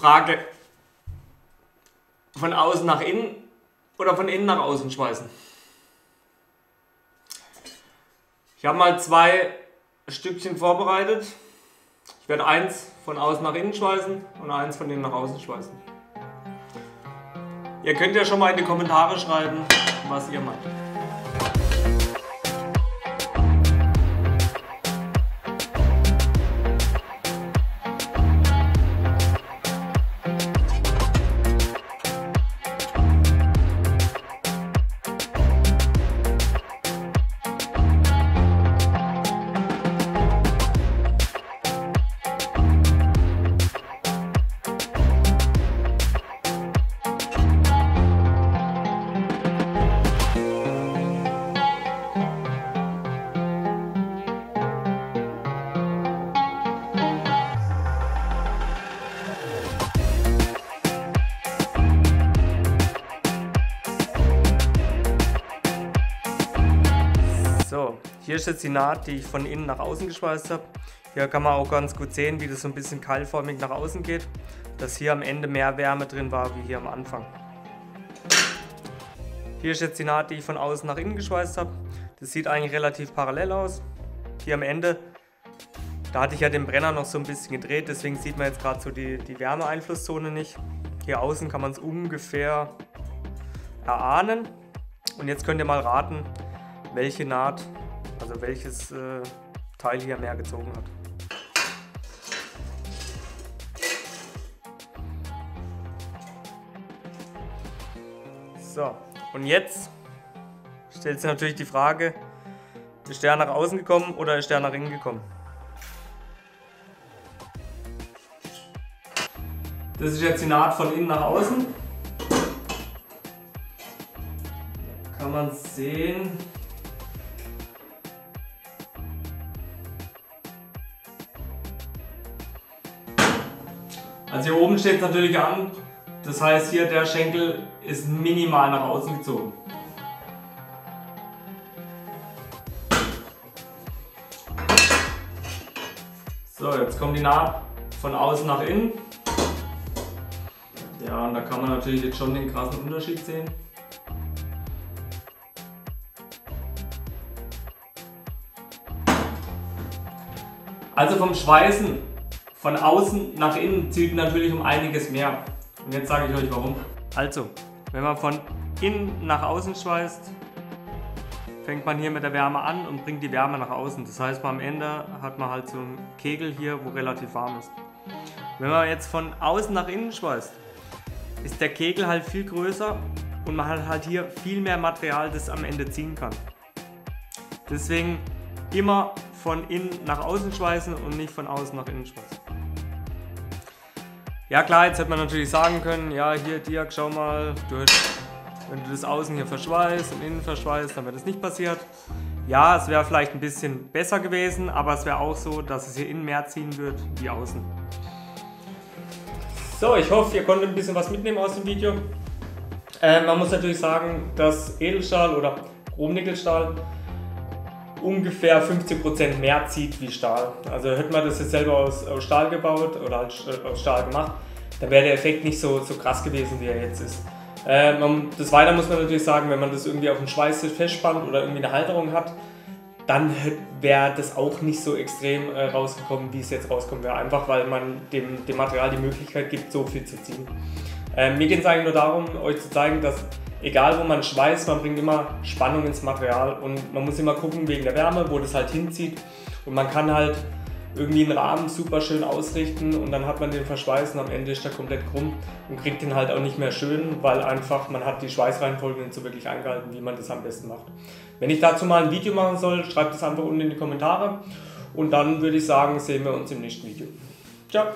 Frage, von außen nach innen oder von innen nach außen schmeißen? Ich habe mal zwei Stückchen vorbereitet. Ich werde eins von außen nach innen schmeißen und eins von innen nach außen schmeißen. Ihr könnt ja schon mal in die Kommentare schreiben, was ihr meint. Hier ist jetzt die Naht, die ich von innen nach außen geschweißt habe. Hier kann man auch ganz gut sehen, wie das so ein bisschen keilförmig nach außen geht, dass hier am Ende mehr Wärme drin war, wie hier am Anfang. Hier ist jetzt die Naht, die ich von außen nach innen geschweißt habe. Das sieht eigentlich relativ parallel aus. Hier am Ende, da hatte ich ja den Brenner noch so ein bisschen gedreht, deswegen sieht man jetzt gerade so die Wärmeeinflusszone nicht. Hier außen kann man es ungefähr erahnen. Und jetzt könnt ihr mal raten, welche Naht, also welches Teil hier mehr gezogen hat. So, und jetzt stellt sich natürlich die Frage, ist der nach außen gekommen oder ist der nach innen gekommen? Das ist jetzt die Naht von innen nach außen. Da kann man sehen. Also hier oben steht es natürlich an, das heißt hier der Schenkel ist minimal nach außen gezogen. So, jetzt kommt die Naht von außen nach innen. Ja, und da kann man natürlich jetzt schon den krassen Unterschied sehen. Also vom Schweißen von außen nach innen zieht natürlich um einiges mehr. Und jetzt sage ich euch warum. Also, wenn man von innen nach außen schweißt, fängt man hier mit der Wärme an und bringt die Wärme nach außen. Das heißt, am Ende hat man halt so einen Kegel hier, wo relativ warm ist. Wenn man jetzt von außen nach innen schweißt, ist der Kegel halt viel größer und man hat halt hier viel mehr Material, das am Ende ziehen kann. Deswegen immer von innen nach außen schweißen und nicht von außen nach innen schweißen. Ja klar, jetzt hätte man natürlich sagen können, ja hier Dirk, schau mal, wenn du das außen hier verschweißt und innen verschweißt, dann wäre das nicht passiert. Ja, es wäre vielleicht ein bisschen besser gewesen, aber es wäre auch so, dass es hier innen mehr ziehen wird wie außen. So, ich hoffe, ihr konntet ein bisschen was mitnehmen aus dem Video. Man muss natürlich sagen, dass Edelstahl oder Chromnickelstahl ungefähr 50% mehr zieht wie Stahl. Also hätte man das jetzt selber aus Stahl gebaut oder halt aus Stahl gemacht, dann wäre der Effekt nicht so krass gewesen, wie er jetzt ist. Des Weiteren muss man natürlich sagen, wenn man das irgendwie auf dem Schweißtisch festspannt oder irgendwie eine Halterung hat, dann wäre das auch nicht so extrem rausgekommen, wie es jetzt rauskommen wäre. Einfach weil man dem Material die Möglichkeit gibt, so viel zu ziehen. Mir geht es eigentlich nur darum, euch zu zeigen, dass egal wo man schweißt, man bringt immer Spannung ins Material und man muss immer gucken wegen der Wärme, wo das halt hinzieht, und man kann halt irgendwie einen Rahmen super schön ausrichten und dann hat man den verschweißen, am Ende ist der komplett krumm und kriegt den halt auch nicht mehr schön, weil einfach man hat die Schweißreihenfolge nicht so wirklich eingehalten, wie man das am besten macht. Wenn ich dazu mal ein Video machen soll, schreibt es einfach unten in die Kommentare und dann würde ich sagen, sehen wir uns im nächsten Video. Ciao!